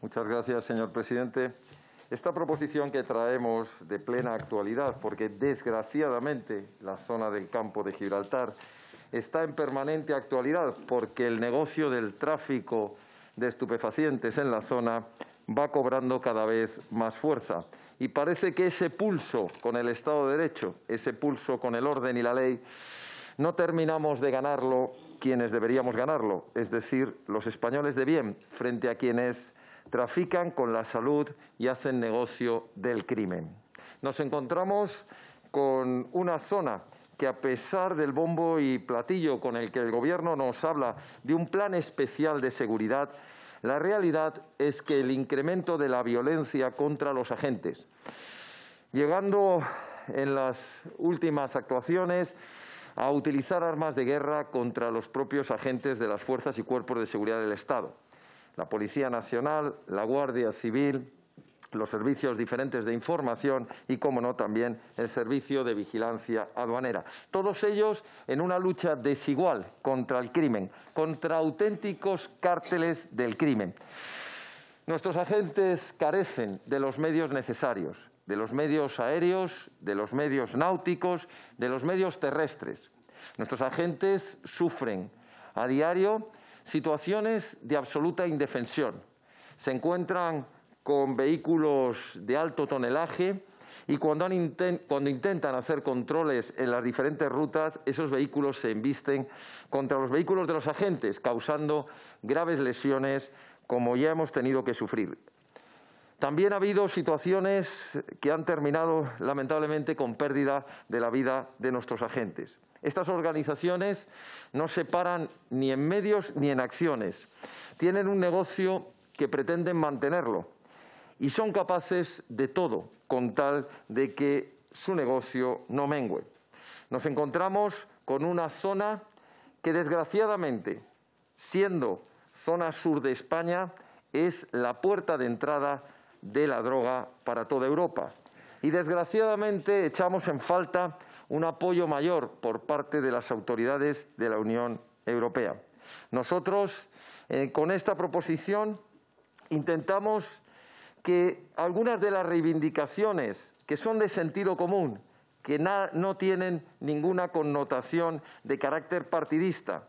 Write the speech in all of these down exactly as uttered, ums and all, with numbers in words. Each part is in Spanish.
Muchas gracias, señor presidente. Esta proposición que traemos de plena actualidad, porque desgraciadamente la zona del Campo de Gibraltar está en permanente actualidad, porque el negocio del tráfico de estupefacientes en la zona va cobrando cada vez más fuerza. Y parece que ese pulso con el Estado de Derecho, ese pulso con el orden y la ley, no terminamos de ganarlo quienes deberíamos ganarlo, es decir, los españoles de bien, frente a quienes trafican con la salud y hacen negocio del crimen. Nos encontramos con una zona que, a pesar del bombo y platillo con el que el Gobierno nos habla de un plan especial de seguridad, la realidad es que el incremento de la violencia contra los agentes, llegando en las últimas actuaciones a utilizar armas de guerra contra los propios agentes de las fuerzas y cuerpos de seguridad del Estado, la Policía Nacional, la Guardia Civil, los servicios diferentes de información y, como no, también el servicio de vigilancia aduanera. Todos ellos en una lucha desigual contra el crimen, contra auténticos cárteles del crimen. Nuestros agentes carecen de los medios necesarios, de los medios aéreos, de los medios náuticos, de los medios terrestres. Nuestros agentes sufren a diario situaciones de absoluta indefensión. Se encuentran con vehículos de alto tonelaje y cuando, han intent- cuando intentan hacer controles en las diferentes rutas, esos vehículos se embisten contra los vehículos de los agentes, causando graves lesiones, como ya hemos tenido que sufrir. También ha habido situaciones que han terminado, lamentablemente, con pérdida de la vida de nuestros agentes. Estas organizaciones no se paran ni en medios ni en acciones. Tienen un negocio que pretenden mantenerlo y son capaces de todo con tal de que su negocio no mengüe. Nos encontramos con una zona que, desgraciadamente, siendo zona sur de España, es la puerta de entrada de la droga para toda Europa. Y, desgraciadamente, echamos en falta un apoyo mayor por parte de las autoridades de la Unión Europea. Nosotros, eh, con esta proposición, intentamos que algunas de las reivindicaciones que son de sentido común, que no tienen ninguna connotación de carácter partidista,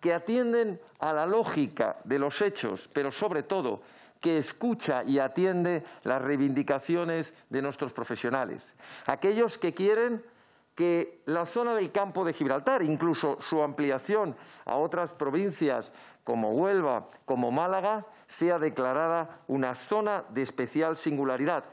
que atienden a la lógica de los hechos, pero sobre todo que escucha y atiende las reivindicaciones de nuestros profesionales. Aquellos que quieren que la zona del Campo de Gibraltar, incluso su ampliación a otras provincias como Huelva, como Málaga, sea declarada una zona de especial singularidad,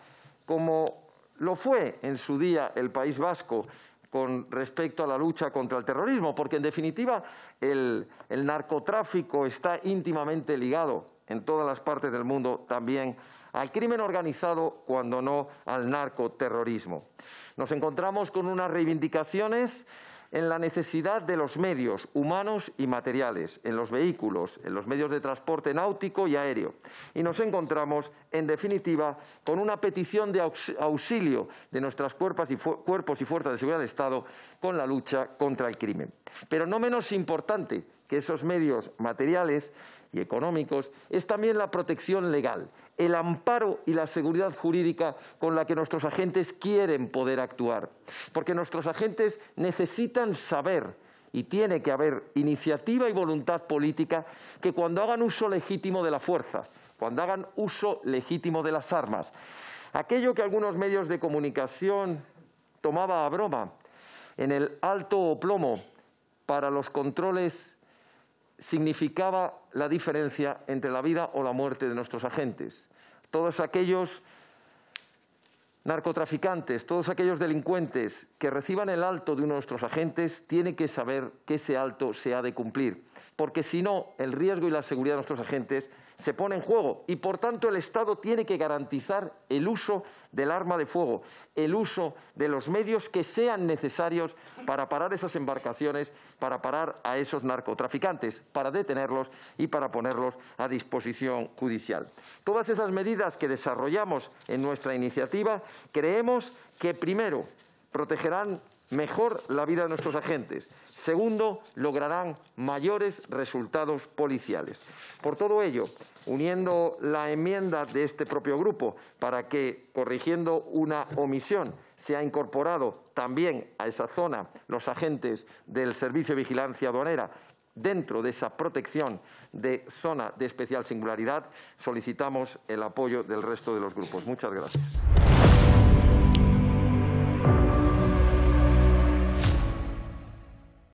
como lo fue en su día el País Vasco con respecto a la lucha contra el terrorismo, porque, en definitiva, el, el narcotráfico está íntimamente ligado en todas las partes del mundo también al crimen organizado, cuando no al narcoterrorismo. Nos encontramos con unas reivindicaciones en la necesidad de los medios humanos y materiales, en los vehículos, en los medios de transporte náutico y aéreo. Y nos encontramos, en definitiva, con una petición de auxilio de nuestras cuerpos y fuerzas de seguridad del Estado con la lucha contra el crimen. Pero no menos importante que esos medios materiales y económicos es también la protección legal, el amparo y la seguridad jurídica con la que nuestros agentes quieren poder actuar. Porque nuestros agentes necesitan saber, y tiene que haber iniciativa y voluntad política, que cuando hagan uso legítimo de la fuerza, cuando hagan uso legítimo de las armas, aquello que algunos medios de comunicación tomaba a broma en el alto plomo para los controles significaba la diferencia entre la vida o la muerte de nuestros agentes. Todos aquellos narcotraficantes, todos aquellos delincuentes que reciban el alto de uno de nuestros agentes tienen que saber que ese alto se ha de cumplir, porque si no, el riesgo y la seguridad de nuestros agentes se pone en juego y, por tanto, el Estado tiene que garantizar el uso del arma de fuego, el uso de los medios que sean necesarios para parar esas embarcaciones, para parar a esos narcotraficantes, para detenerlos y para ponerlos a disposición judicial. Todas esas medidas que desarrollamos en nuestra iniciativa creemos que, primero, protegerán mejor la vida de nuestros agentes. Segundo, lograrán mayores resultados policiales. Por todo ello, uniendo la enmienda de este propio grupo para que, corrigiendo una omisión, se ha incorporado también a esa zona los agentes del Servicio de Vigilancia Aduanera dentro de esa protección de zona de especial singularidad, solicitamos el apoyo del resto de los grupos. Muchas gracias.